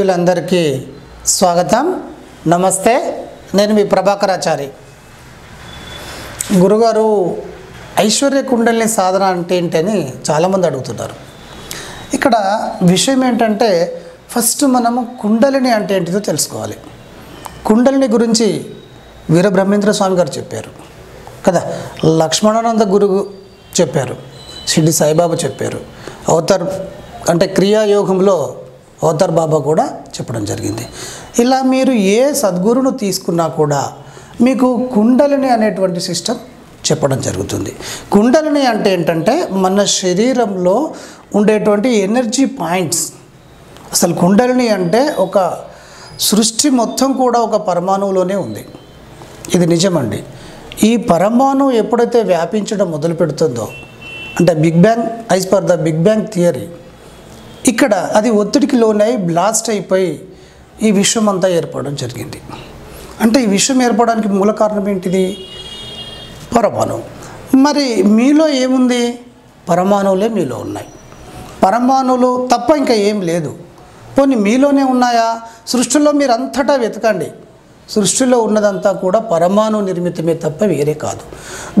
ఆత్మీయులందరికీ స్వాగతం, నమస్తే. నేను మీ ప్రభాకరాచారి. గురుగారు, ఐశ్వర్య కుండలిని సాధన అంటే ఏంటని చాలామంది అడుగుతున్నారు. ఇక్కడ విషయం ఏంటంటే, ఫస్ట్ మనము కుండలిని అంటే ఏంటిదో తెలుసుకోవాలి. కుండలిని గురించి వీరబ్రహ్మేంద్ర స్వామి గారు చెప్పారు కదా, లక్ష్మణానంద గురువు చెప్పారు, షిర్డీ సాయిబాబా చెప్పారు, అవతార్ అంటే క్రియాయోగంలో అవతార్ బాబా కూడా చెప్పడం జరిగింది. ఇలా మీరు ఏ సద్గురును తీసుకున్నా కూడా మీకు కుండలిని అనేటువంటి సిస్టమ్ చెప్పడం జరుగుతుంది. కుండలిని అంటే ఏంటంటే, మన శరీరంలో ఉండేటువంటి ఎనర్జీ పాయింట్స్. అసలు కుండలిని అంటే ఒక సృష్టి మొత్తం కూడా ఒక పరమాణువులోనే ఉంది. ఇది నిజమండి. ఈ పరమాణువు ఎప్పుడైతే వ్యాపించడం మొదలు పెడుతుందో, అంటే big bang, as per the big bang theory, ఇక్కడ అది ఒత్తిడికి లోనై బ్లాస్ట్ అయిపోయి ఈ విశ్వం అంతా ఏర్పడడం జరిగింది. అంటే ఈ విశ్వం ఏర్పడడానికి మూల కారణం ఏంటిది? పరమాణువు. మరి మీలో ఏముంది? పరమాణువులే మీలో ఉన్నాయి. పరమాణువులు తప్ప ఇంకా ఏం లేదు. పోనీ మీలోనే ఉన్నాయా? సృష్టిలో మీరు అంతటా వెతకండి, సృష్టిలో ఉన్నదంతా కూడా పరమాణు నిర్మితమే తప్ప వేరే కాదు.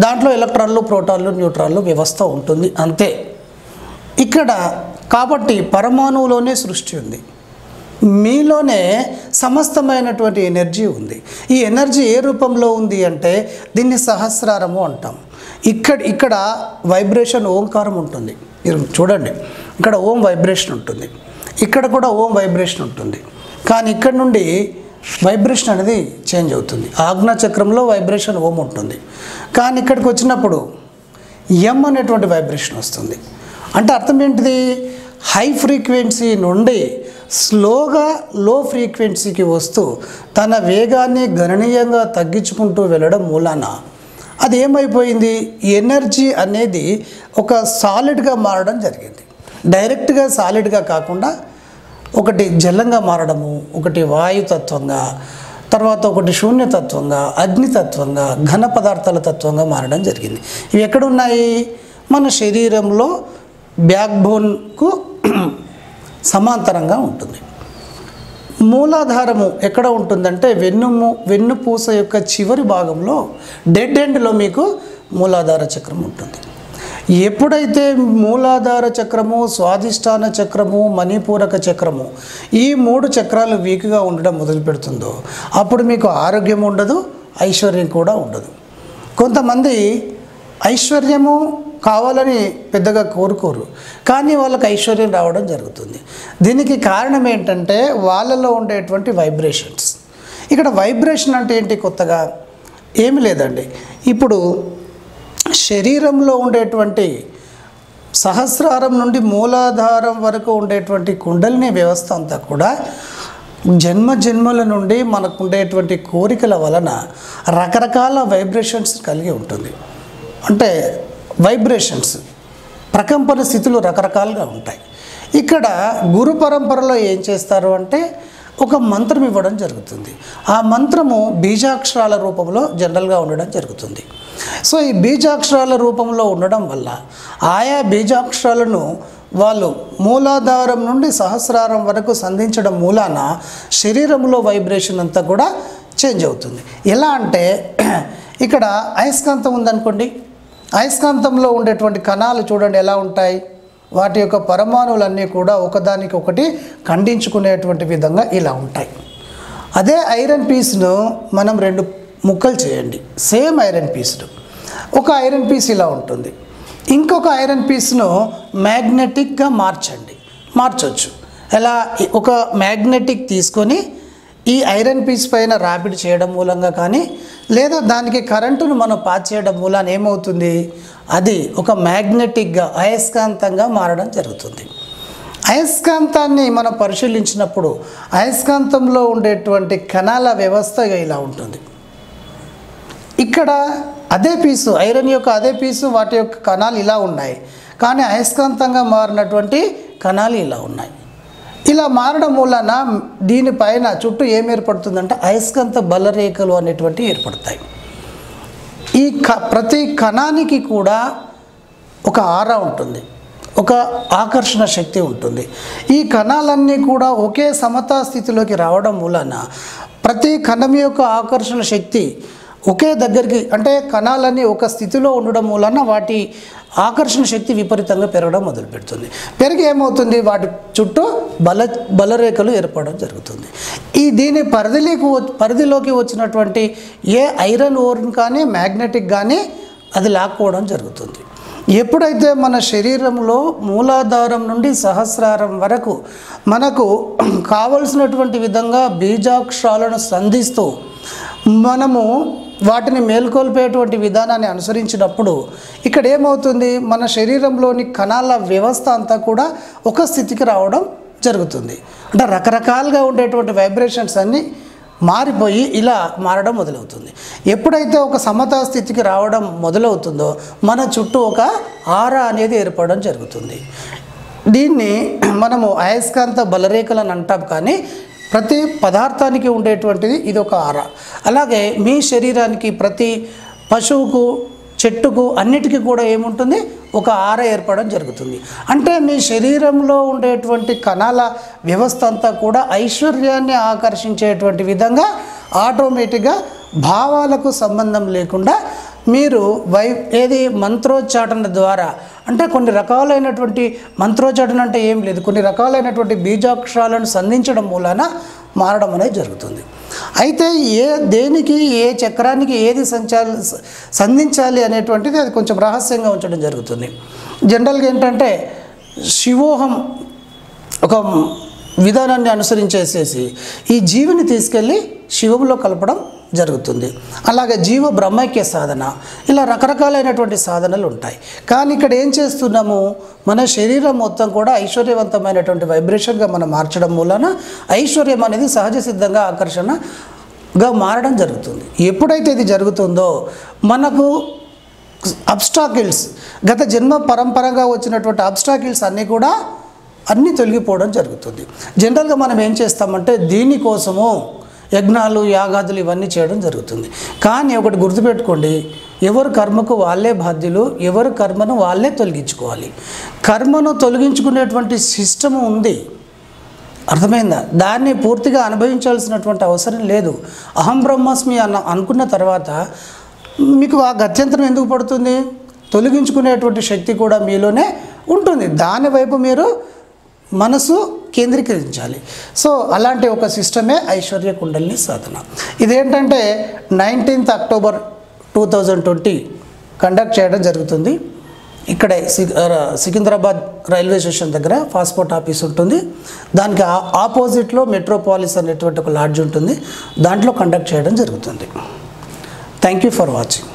దాంట్లో ఎలక్ట్రాన్లు, ప్రోటాన్లు, న్యూట్రాన్లు వ్యవస్థ ఉంటుంది, అంతే. ఇక్కడ కాబట్టి పరమాణువులోనే సృష్టి ఉంది, మీలోనే సమస్తమైనటువంటి ఎనర్జీ ఉంది. ఈ ఎనర్జీ ఏ రూపంలో ఉంది అంటే, దీన్ని సహస్రారము అంటాం. ఇక్కడ వైబ్రేషన్ ఓంకారం ఉంటుంది. మీరు చూడండి, ఇక్కడ ఓం వైబ్రేషన్ ఉంటుంది, ఇక్కడ కూడా ఓం వైబ్రేషన్ ఉంటుంది. కానీ ఇక్కడ నుండి వైబ్రేషన్ అనేది చేంజ్ అవుతుంది. ఆజ్ఞాచక్రంలో వైబ్రేషన్ ఓం ఉంటుంది, కానీ ఇక్కడికి వచ్చినప్పుడు ఎం అనేటువంటి వైబ్రేషన్ వస్తుంది. అంటే అర్థం ఏంటిది? హై ఫ్రీక్వెన్సీ నుండి స్లోగా లో ఫ్రీక్వెన్సీకి వస్తూ తన వేగాన్ని గణనీయంగా తగ్గించుకుంటూ వెళ్ళడం మూలాన అది ఏమైపోయింది? ఎనర్జీ అనేది ఒక సాలిడ్గా మారడం జరిగింది. డైరెక్ట్గా సాలిడ్గా కాకుండా ఒకటి జలంగా మారడము, ఒకటి వాయుతత్వంగా, తర్వాత ఒకటి శూన్యతత్వంగా, అగ్నితత్వంగా, ఘన పదార్థాల తత్వంగా మారడం జరిగింది. ఇవి ఎక్కడున్నాయి? మన శరీరంలో బ్యాక్ బోన్కు సమాంతరంగా ఉంటుంది. మూలాధారము ఎక్కడ ఉంటుందంటే వెన్నుపూస యొక్క చివరి భాగంలో, డెడ్ ఎండ్లో మీకు మూలాధార చక్రం ఉంటుంది. ఎప్పుడైతే మూలాధార చక్రము, స్వాధిష్టాన చక్రము, మణిపూరక చక్రము, ఈ మూడు చక్రాలు వీక్గా ఉండడం మొదలు పెడుతుందో అప్పుడు మీకు ఆరోగ్యం ఉండదు, ఐశ్వర్యం కూడా ఉండదు. కొంతమంది ఐశ్వర్యము కావాలని పెద్దగా కోరుకోరు, కానీ వాళ్ళకి ఐశ్వర్యం రావడం జరుగుతుంది. దీనికి కారణం ఏంటంటే వాళ్ళలో ఉండేటువంటి వైబ్రేషన్స్. ఇక్కడ వైబ్రేషన్ అంటే ఏంటి? కొత్తగా ఏమి లేదండి. ఇప్పుడు శరీరంలో ఉండేటువంటి సహస్రారం నుండి మూలాధారం వరకు ఉండేటువంటి కుండలిని వ్యవస్థ అంతా కూడా జన్మ జన్మల నుండి మనకు ఉండేటువంటి కోరికల వలన రకరకాల వైబ్రేషన్స్ కలిగి ఉంటుంది. అంటే వైబ్రేషన్స్ ప్రకంపన స్థితులు రకరకాలుగా ఉంటాయి. ఇక్కడ గురు పరంపరలో ఏం చేస్తారు అంటే, ఒక మంత్రం ఇవ్వడం జరుగుతుంది. ఆ మంత్రము బీజాక్షరాల రూపంలో జనరల్గా ఉండడం జరుగుతుంది. సో ఈ బీజాక్షరాల రూపంలో ఉండడం వల్ల ఆయా బీజాక్షరాలను వాళ్ళు మూలాధారం నుండి సహస్రారం వరకు సంధించడం మూలాన శరీరంలో వైబ్రేషన్ అంతా కూడా చేంజ్ అవుతుంది. ఎలా అంటే, ఇక్కడ అయస్కాంతం ఉందనుకోండి, అయస్కాంతంలో ఉండేటువంటి కణాలు చూడండి ఎలా ఉంటాయి. వాటి యొక్క పరమాణువులన్నీ కూడా ఒకదానికొకటి ఖండించుకునేటువంటి విధంగా ఇలా ఉంటాయి. అదే ఐరన్ పీస్ను మనం రెండు ముక్కలు చేయండి, సేమ్ ఐరన్ పీస్ను, ఒక ఐరన్ పీస్ ఇలా ఉంటుంది, ఇంకొక ఐరన్ పీస్ను మ్యాగ్నెటిక్గా మార్చొచ్చు. ఎలా? ఒక మ్యాగ్నెటిక్ తీసుకొని ఈ ఐరన్ పీస్ పైన రాపిడ్ చేయడం మూలంగా కానీ, లేదా దానికి కరెంటును మనం పాస్ చేయడం మూలాన ఏమవుతుంది? అది ఒక మ్యాగ్నెటిక్గా, అయస్కాంతంగా మారడం జరుగుతుంది. అయస్కాంతాన్ని మనం పరిశీలించినప్పుడు అయస్కాంతంలో ఉండేటువంటి కణాల వ్యవస్థ ఇలా ఉంటుంది. ఇక్కడ అదే పీసు, ఐరన్ యొక్క అదే పీసు, వాటి యొక్క కణాలు ఇలా ఉన్నాయి, కానీ అయస్కాంతంగా మారినటువంటి కణాలు ఇలా ఉన్నాయి. ఇలా మారడం వలన దీనిపైన చుట్టూ ఏం ఏర్పడుతుందంటే అయస్కాంత బలరేఖలు అనేటువంటివి ఏర్పడతాయి. ఈ ప్రతి కణానికి కూడా ఒక ఆరా ఉంటుంది, ఒక ఆకర్షణ శక్తి ఉంటుంది. ఈ కణాలన్నీ కూడా ఒకే సమతా స్థితిలోకి రావడం వలన ప్రతి కణం యొక్క ఆకర్షణ శక్తి ఒకే దగ్గరికి, అంటే కణాలన్నీ ఒక స్థితిలో ఉండడం వలన వాటి ఆకర్షణ శక్తి విపరీతంగా పెరగడం మొదలుపెడుతుంది. పెరిగి ఏమవుతుంది, వాటి చుట్టూ బలరేఖలు ఏర్పడడం జరుగుతుంది. ఈ దీని పరిధిలోకి వచ్చినటువంటి ఏ ఐరన్ ఓర్ కానీ మ్యాగ్నెటిక్ కానీ అది లాక్కోవడం జరుగుతుంది. ఎప్పుడైతే మన శరీరంలో మూలాధారం నుండి సహస్రారం వరకు మనకు కావలసినటువంటి విధంగా బీజాక్షరాలను సంధిస్తూ మనము వాటిని మేల్కొల్పేటువంటి విధానాన్ని అనుసరించినప్పుడు ఇక్కడ ఏమవుతుంది, మన శరీరంలోని కణాల వ్యవస్థ అంతా కూడా ఒక స్థితికి రావడం జరుగుతుంది. అంటే రకరకాలుగా ఉండేటువంటి వైబ్రేషన్స్ అన్నీ మారిపోయి ఇలా మారడం మొదలవుతుంది. ఎప్పుడైతే ఒక సమతా స్థితికి రావడం మొదలవుతుందో మన చుట్టూ ఒక ఆరా అనేది ఏర్పడడం జరుగుతుంది. దీన్ని మనము అయస్కాంత బలరేఖలను అంటాం, కానీ ప్రతి పదార్థానికి ఉండేటువంటిది ఇది ఒక ఆరా. అలాగే మీ శరీరానికి ప్రతి పశువుకు చెట్టుకు అన్నిటికీ కూడా ఏముంటుంది, ఒక ఆర ఏర్పడడం జరుగుతుంది. అంటే మీ శరీరంలో ఉండేటువంటి కణాల వ్యవస్థ అంతా కూడా ఐశ్వర్యాన్ని ఆకర్షించేటువంటి విధంగా ఆటోమేటిక్గా భావాలకు సంబంధం లేకుండా మీరు ఏది మంత్రోచ్చాటన ద్వారా, అంటే కొన్ని రకాలైనటువంటి మంత్రోచ్చాటన అంటే ఏం లేదు, కొన్ని రకాలైనటువంటి బీజాక్షరాలను సంధించడం మూలాన మారడం అనేది జరుగుతుంది. అయితే ఏ చక్రానికి ఏది సంధించాలి అనేటువంటిది అది కొంచెం రహస్యంగా ఉంచడం జరుగుతుంది. జనరల్గా ఏంటంటే శివోహం ఒక విధానాన్ని అనుసరించేసేసి ఈ జీవిని తీసుకెళ్ళి శివంలో కలపడం జరుగుతుంది. అలాగే జీవ బ్రహ్మైక్య సాధన, ఇలా రకరకాలైనటువంటి సాధనలు ఉంటాయి. కానీ ఇక్కడ ఏం చేస్తున్నాము, మన శరీరం మొత్తం కూడా ఐశ్వర్యవంతమైనటువంటి వైబ్రేషన్గా మనం మార్చడం వలన ఐశ్వర్యం అనేది సహజ సిద్ధంగా ఆకర్షణగా మారడం జరుగుతుంది. ఎప్పుడైతే ఇది జరుగుతుందో మనకు అబ్స్టాకిల్స్, గత జన్మ పరంపరగా వచ్చినటువంటి అబ్స్టాకిల్స్ అన్నీ తొలగిపోవడం జరుగుతుంది. జనరల్గా మనం ఏం చేస్తామంటే దీనికోసము యజ్ఞాలు యాగాదులు ఇవన్నీ చేయడం జరుగుతుంది. కానీ ఒకటి గుర్తుపెట్టుకోండి, ఎవరు కర్మకు వాళ్ళే బాధ్యులు, ఎవరు కర్మను వాళ్ళే తొలగించుకోవాలి. కర్మను తొలగించుకునేటువంటి సిస్టమ్ ఉంది, అర్థమైందా? దాన్ని పూర్తిగా అనుభవించాల్సినటువంటి అవసరం లేదు. అహం బ్రహ్మాస్మి అనుకున్న తర్వాత మీకు ఆ గత్యంతరం ఎందుకు పడుతుంది? తొలగించుకునేటువంటి శక్తి కూడా మీలోనే ఉంటుంది, దానివైపు మీరు మనసు కేంద్రీకరించాలి. సో అలాంటి ఒక సిస్టమే ఐశ్వర్య కుండలిని సాధన. ఇదేంటంటే 19 అక్టోబర్ 2020 కండక్ట్ చేయడం జరుగుతుంది. ఇక్కడే సికింద్రాబాద్ రైల్వే స్టేషన్ దగ్గర పాస్పోర్ట్ ఆఫీస్ ఉంటుంది, దానికి ఆపోజిట్లో మెట్రోపాలిస్ అనేటువంటి ఒక లాడ్జ్ ఉంటుంది, దాంట్లో కండక్ట్ చేయడం జరుగుతుంది. Thank you for watching.